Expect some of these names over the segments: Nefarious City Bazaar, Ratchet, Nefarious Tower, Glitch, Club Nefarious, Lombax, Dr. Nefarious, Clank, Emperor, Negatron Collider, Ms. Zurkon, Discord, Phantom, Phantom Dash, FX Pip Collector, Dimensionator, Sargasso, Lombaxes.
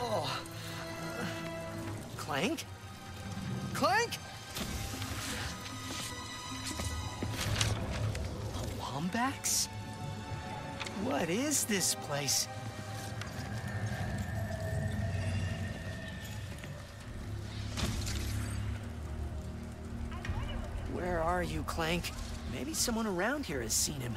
Oh. Clank? Clank? A Lombax? What is this place? Where are you, Clank? Maybe someone around here has seen him.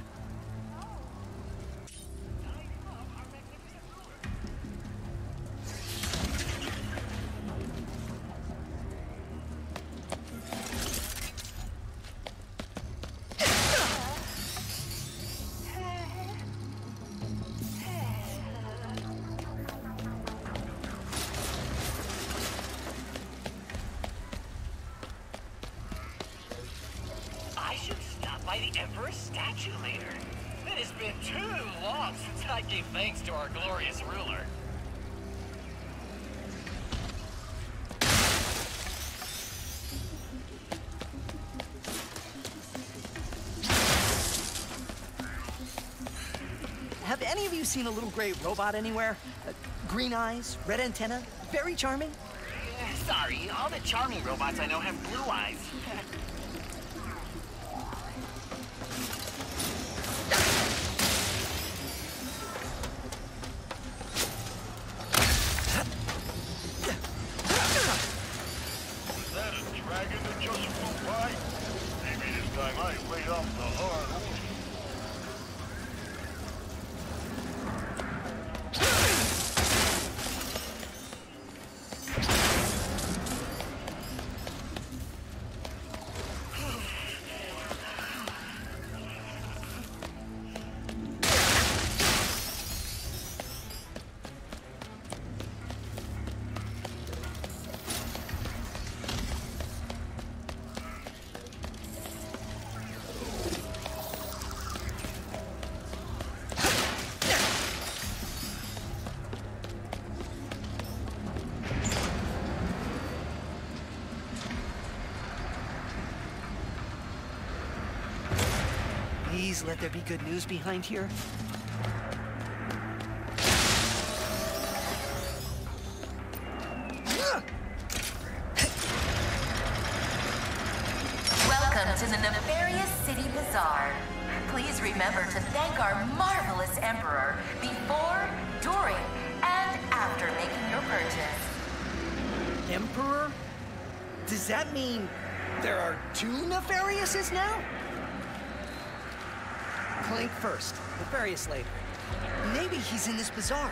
Seen a little gray robot anywhere? Green eyes, red antenna, very charming? Sorry, all the charming robots I know have blue eyes. Let there be good news behind here. Welcome to the Nefarious City Bazaar. Please remember to thank our marvelous Emperor before, during, and after making your purchase. Emperor? Does that mean there are two Nefariouses now? Clank first, Nefarious later. Maybe he's in this bazaar.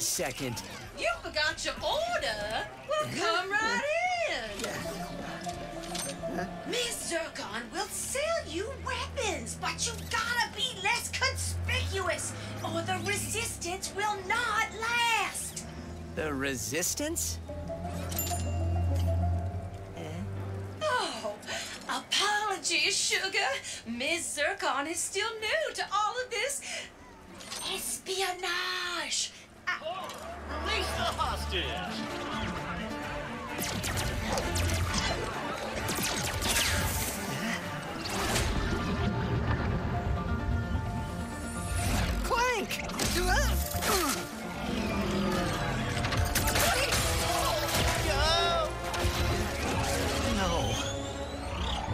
Second. You forgot your order. Well, come right in. Ms. Zurkon will sell you weapons, but you gotta be less conspicuous, or the resistance will not last. The resistance? Oh, apologies, sugar. Ms. Zurkon is still new to all of this espionage. Release the hostage! Clank! No.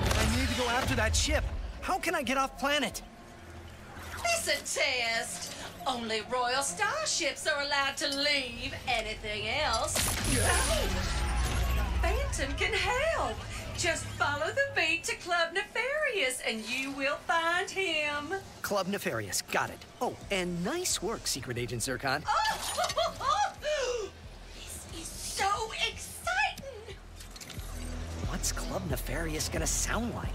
I need to go after that ship. How can I get off planet? It's a test. Only royal starships are allowed to leave. Anything else? Phantom can help. Just follow the beat to Club Nefarious and you will find him. Club Nefarious, got it. Oh, and nice work, Secret Agent Zurkon. Oh! This is so exciting! Nefarious gonna sound like?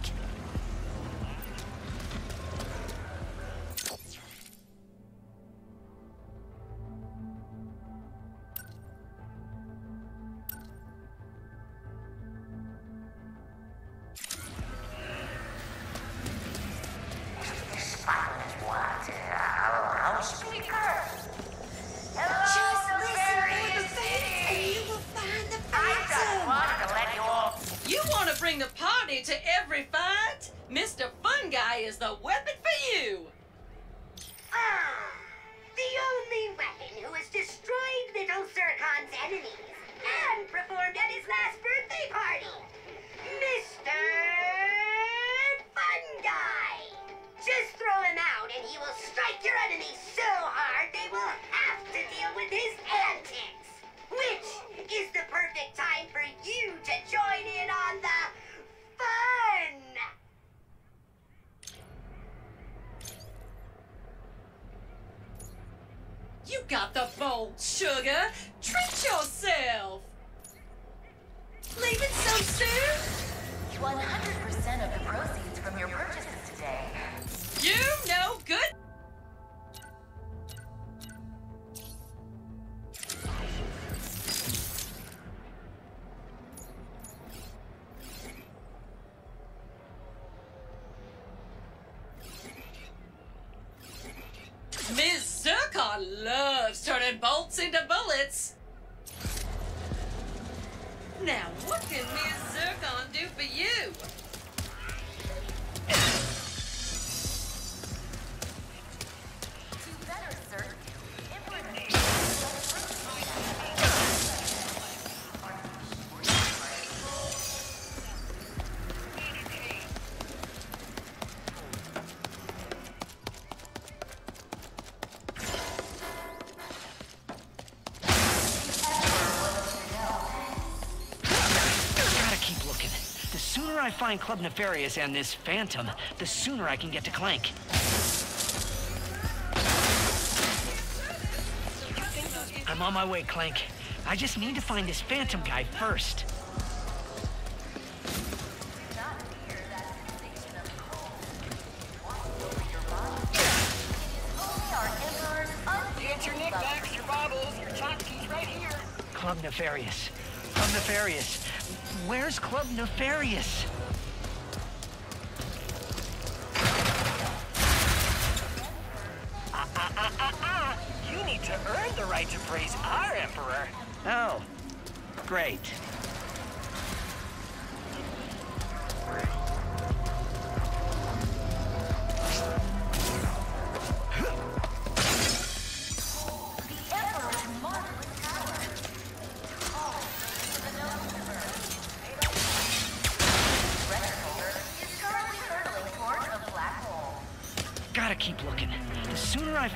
Ms. Zurkon loves turning bolts into bullets. Now, what can Ms. Zurkon do for you? Find Club Nefarious and this Phantom, the sooner I can get to Clank. I'm on my way, Clank. I just need to find this Phantom guy first. Get your knickknacks, your baubles, your tchotchkes right here. Club Nefarious. Club Nefarious. Where's Club Nefarious? You need to earn the right to praise our Emperor. Oh, great.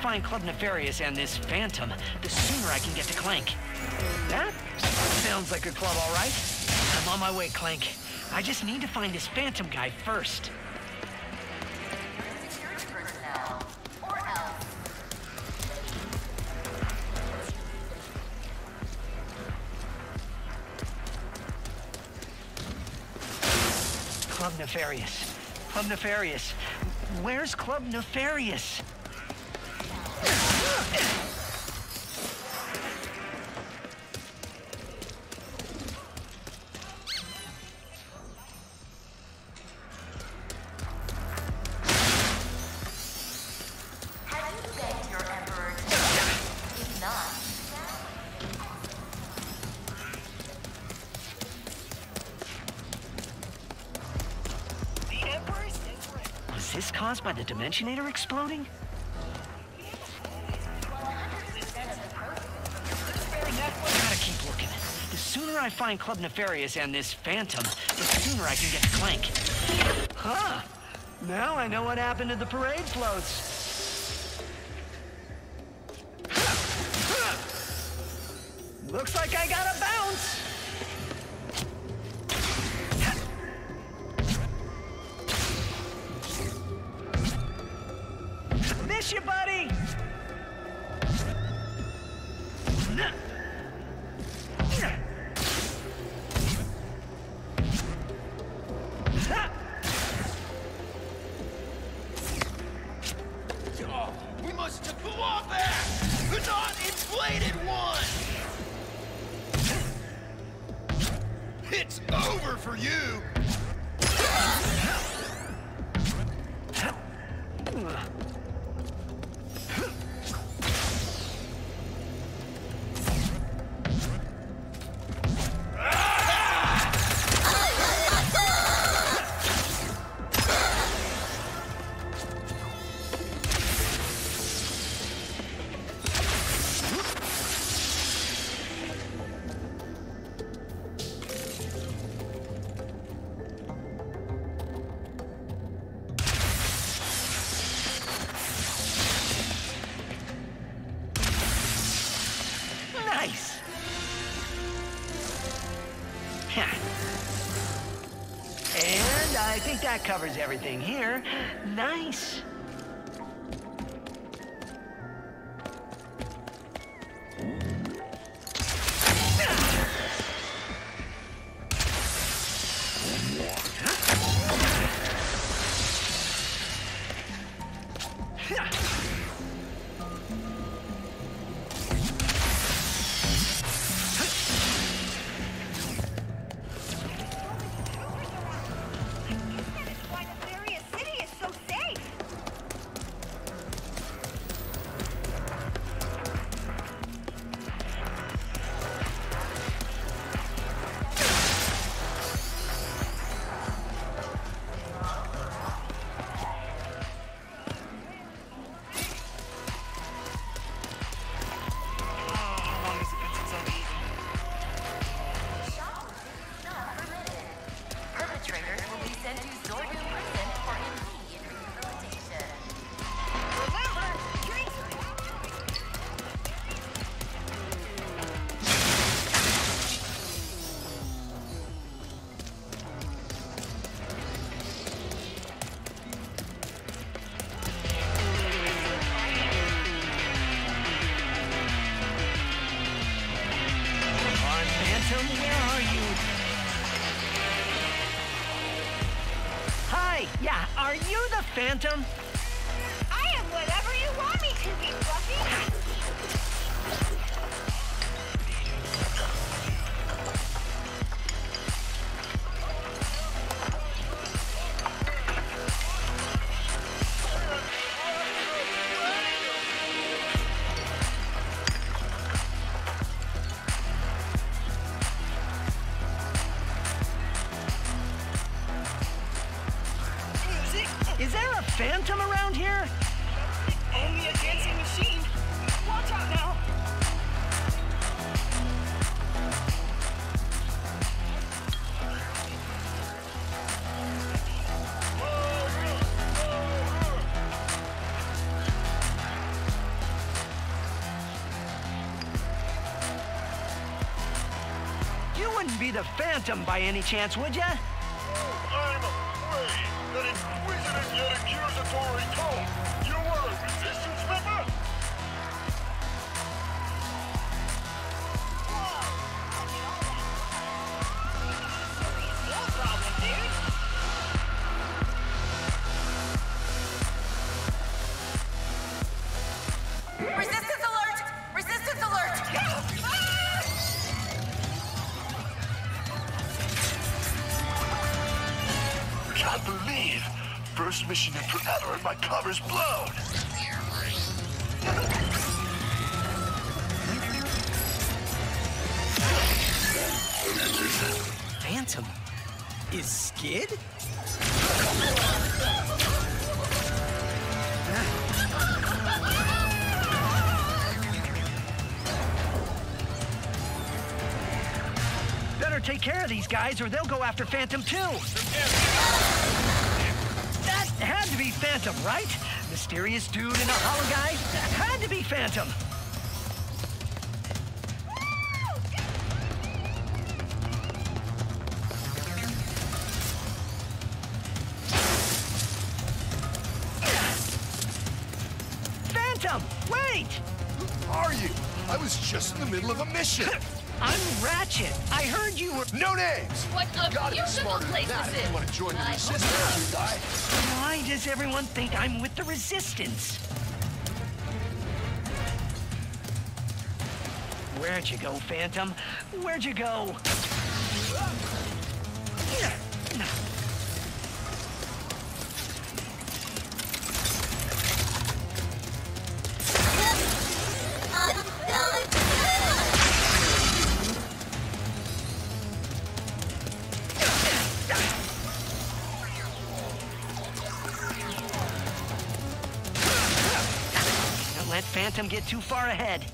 Find Club Nefarious and this Phantom, the sooner I can get to Clank. That sounds like a club, all right. I'm on my way, Clank. I just need to find this Phantom guy first. Club Nefarious. Club Nefarious. Where's Club Nefarious? Caused by the Dimensionator exploding? Gotta keep looking. The sooner I find Club Nefarious and this Phantom, the sooner I can get to Clank. Huh. Now I know what happened to the parade floats. Looks like I got a bounce. You, buddy. for you. That covers everything here. Nice. Phantom? I am whatever you want me to be, Fluffy. Phantom around here? Only a dancing machine. Watch out now. You wouldn't be the Phantom by any chance, would ya? Mission in forever and my cover's blown! Phantom is Skid? Better take care of these guys or they'll go after Phantom too! Had to be Phantom, right? Mysterious dude in a hollow guy? Had to be Phantom! Phantom, wait! Who are you? I was just in the middle of a mission. I'm Ratchet. I heard you were... No names! What a beautiful place this is! You want to join the Resistance, you guy? Why does everyone think I'm with the Resistance? Where'd you go, Phantom? Where'd you go? Phantom get too far ahead.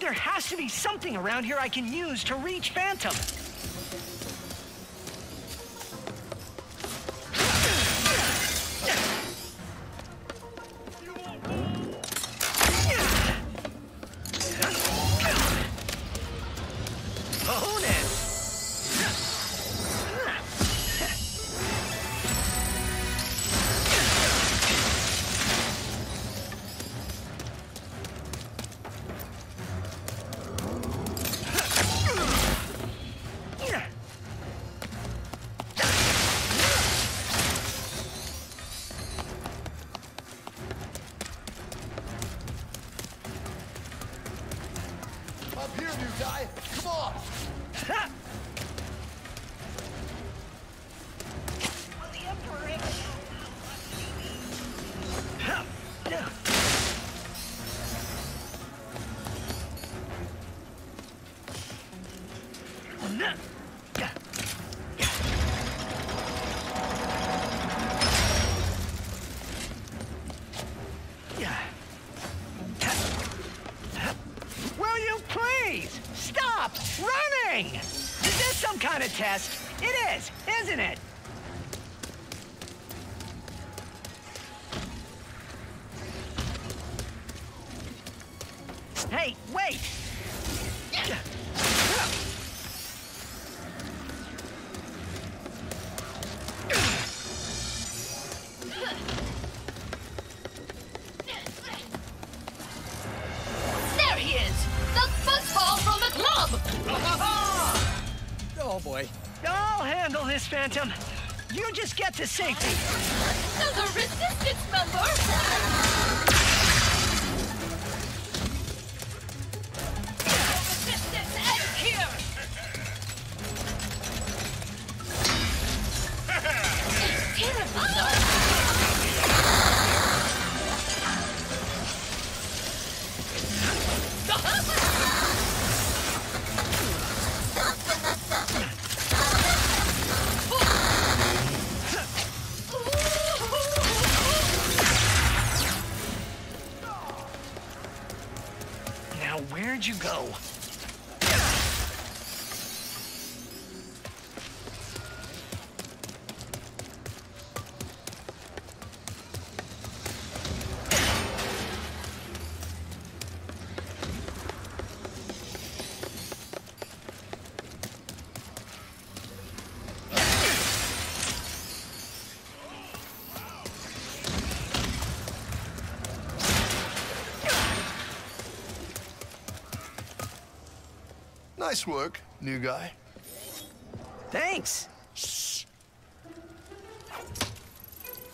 There has to be something around here I can use to reach Phantom. Test. It is, isn't it? Hey, wait! There he is! The football from the club! Oh boy. I'll handle this, Phantom. You just get to safety. Another resistance member! Resistance ends here! It's terrible, you go. Nice work, new guy. Thanks. Shh.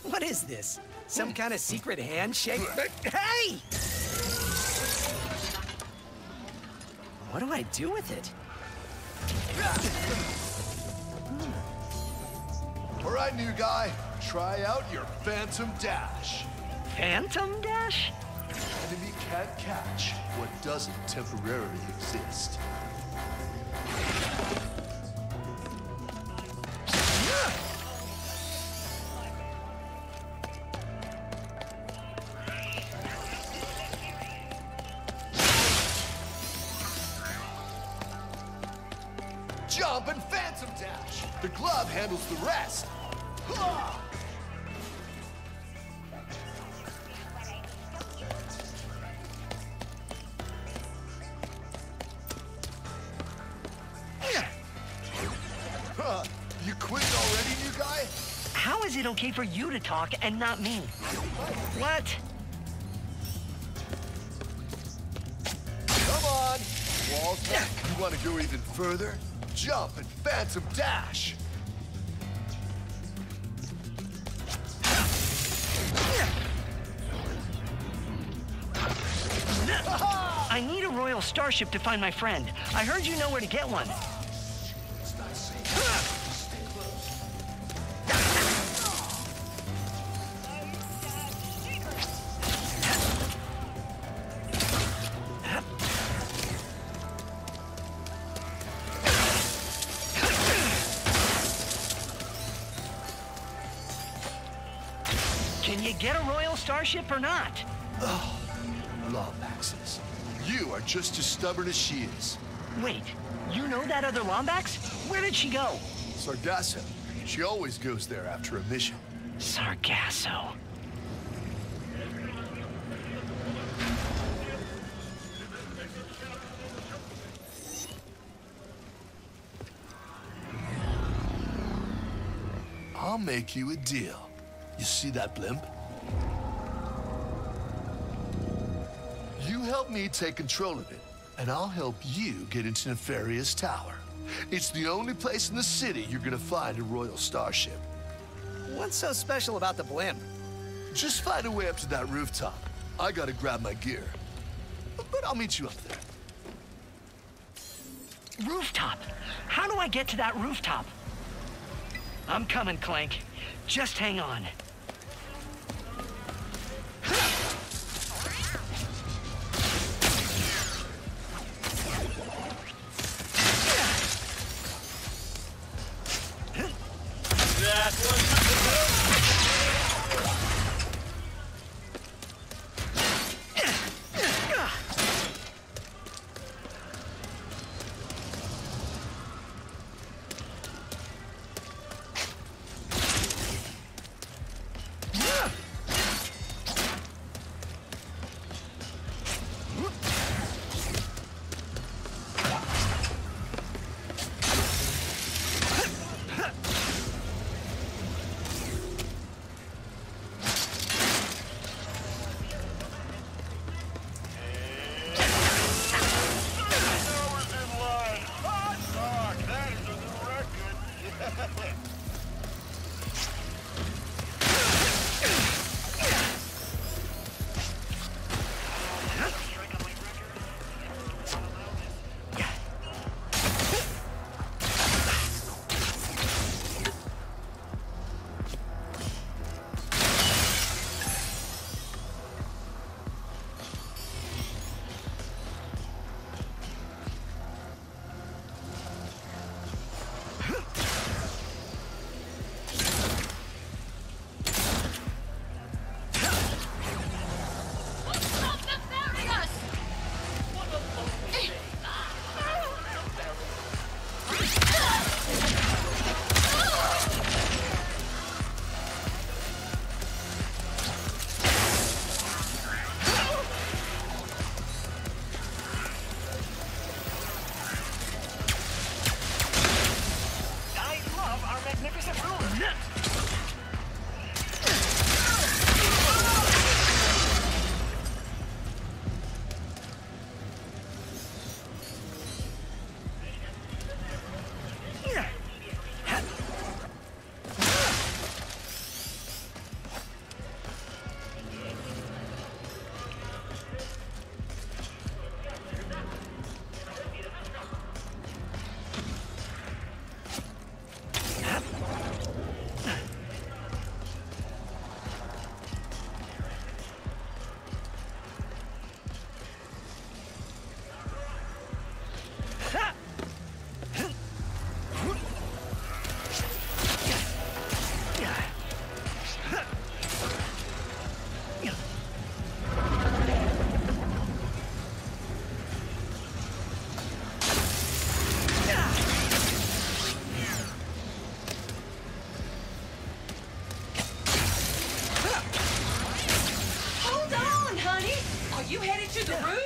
What is this? Some kind of secret handshake? Hey! What do I do with it? All right, new guy. Try out your Phantom Dash. Phantom Dash? Enemy can't catch what doesn't temporarily exist. Jump and Phantom Dash. The glove handles the rest. You quit already, new guy? How is it okay for you to talk and not me? What? Come on. Walls back. You want to go even further? Jump and Phantom Dash! I need a royal starship to find my friend. I heard you know where to get one. It's not safe. Stay close. Can you get a royal starship or not? Oh, Lombaxes. You are just as stubborn as she is. Wait, you know that other Lombax? Where did she go? Sargasso. She always goes there after a mission. Sargasso. I'll make you a deal. You see that blimp? Help me take control of it, and I'll help you get into Nefarious Tower. It's the only place in the city you're gonna find a royal starship. What's so special about the blimp? Just find a way up to that rooftop. I gotta grab my gear, but I'll meet you up there. Rooftop? How do I get to that rooftop? I'm coming, Clank. Just hang on. You headed to the room?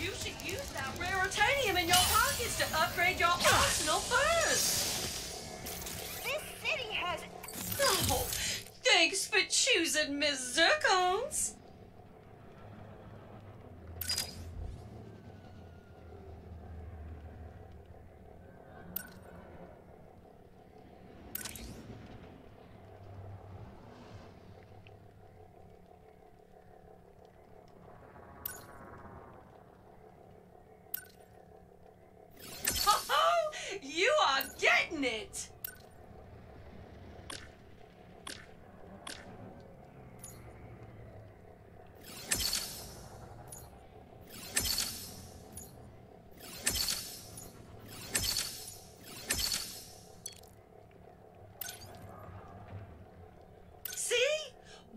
You should use that rare titanium in your pockets to upgrade your arsenal first. This city has... Oh, thanks for choosing Ms. Zurkon's.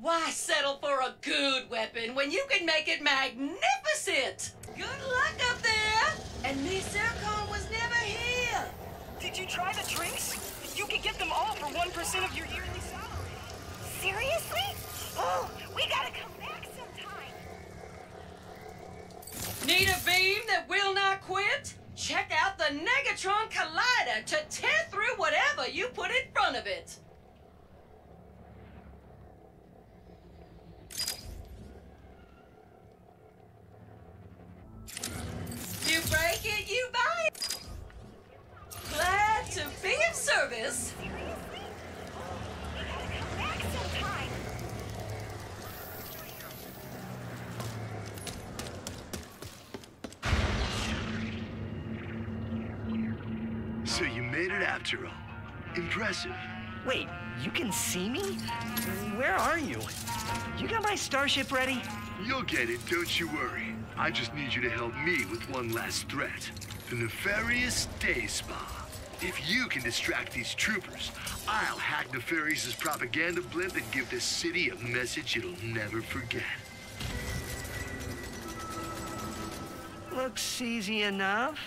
Why settle for a good weapon when you can make it magnificent? Good luck up there! And Ms. Zurkon was never here! Did you try the drinks? You can get them all for 1% of your yearly salary. Seriously? Oh, we gotta come back sometime! Need a beam that will not quit? Check out the Negatron Collider to tear through whatever you put in front of it. Break it, you buy it. Glad to be of service. Seriously? Oh, we gotta come back sometime. So you made it after all. Impressive. Wait, you can see me? Where are you? You got my starship ready? You'll get it, don't you worry. I just need you to help me with one last threat. The Nefarious Day Spa. If you can distract these troopers, I'll hack Nefarious' propaganda blimp and give this city a message it'll never forget. Looks easy enough.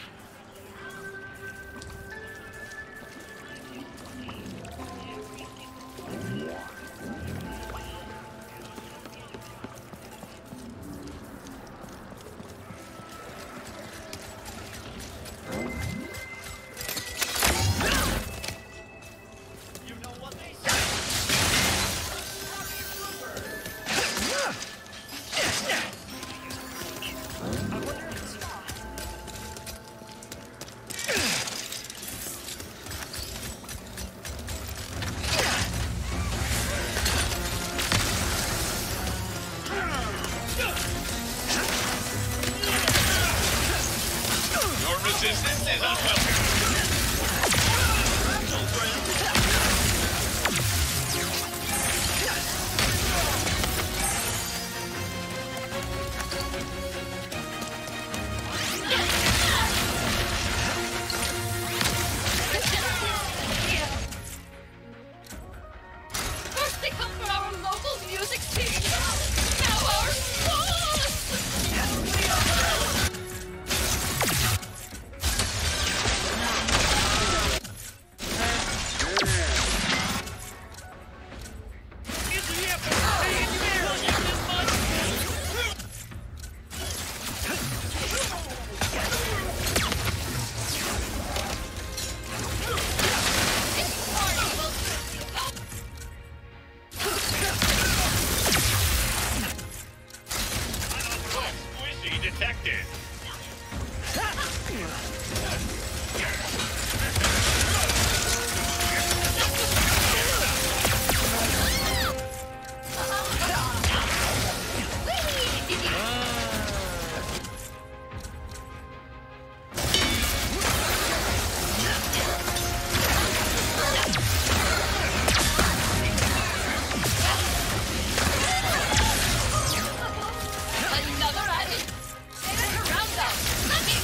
Another item. Save it for rounds out. Let me...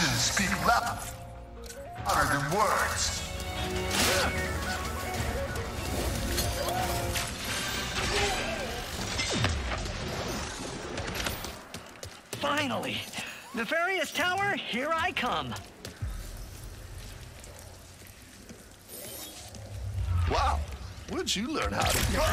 Actions speak louder than words. Finally! Nefarious Tower, here I come! Wow! Where'd you learn how to go?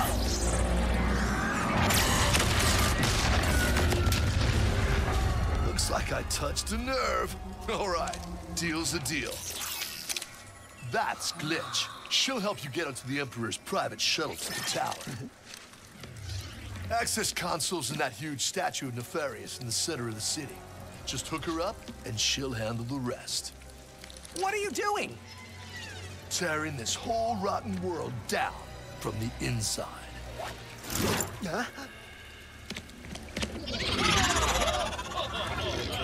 Looks like I touched a nerve. Alright, deal's a deal. That's Glitch. She'll help you get onto the Emperor's private shuttle to the tower. Access consoles and that huge statue of Nefarious in the center of the city. Just hook her up, and she'll handle the rest. What are you doing? Tearing this whole rotten world down from the inside. Huh?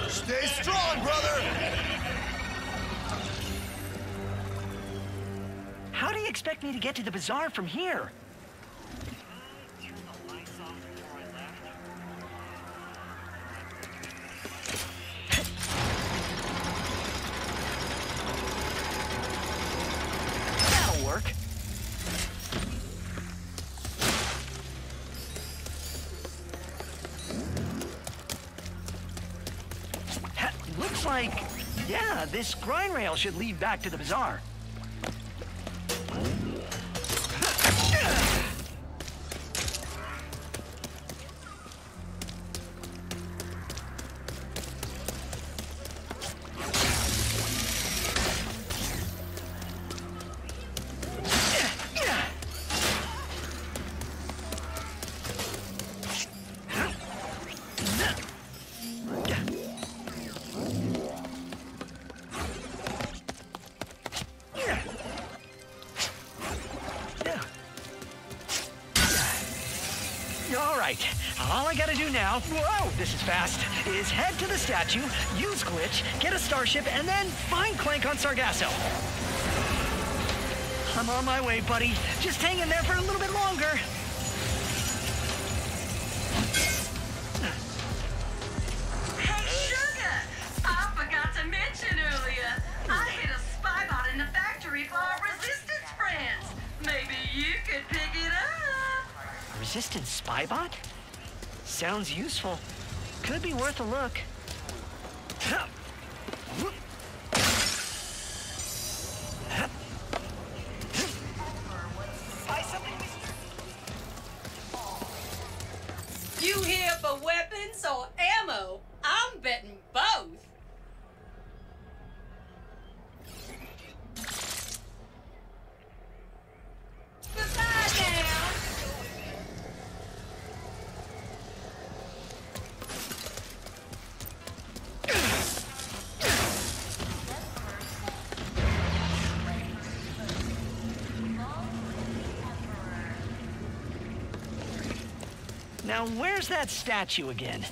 Stay strong, brother! How do you expect me to get to the bazaar from here? This grind rail should lead back to the bazaar. Whoa, this is fast, is head to the statue, use Glitch, get a starship, and then find Clank on Sargasso. I'm on my way, buddy. Just hang in there for a little bit longer. Hey, sugar! I forgot to mention earlier, I hit a spy bot in the factory for our Resistance friends. Maybe you could pick it up. Resistance spy bot? Sounds useful. Could be worth a look. You here for weapons or ammo? I'm betting both. Goodbye now. Now, where's that statue again?